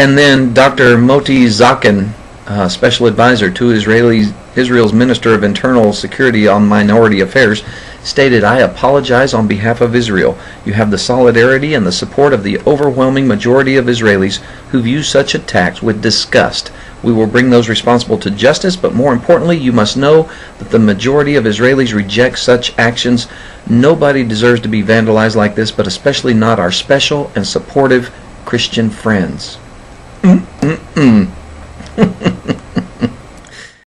And then Dr. Moti Zaken, special advisor to Israel's Minister of Internal Security on Minority Affairs, stated, "I apologize on behalf of Israel. You have the solidarity and the support of the overwhelming majority of Israelis who view such attacks with disgust. We will bring those responsible to justice, but more importantly, you must know that the majority of Israelis reject such actions. Nobody deserves to be vandalized like this, but especially not our special and supportive Christian friends."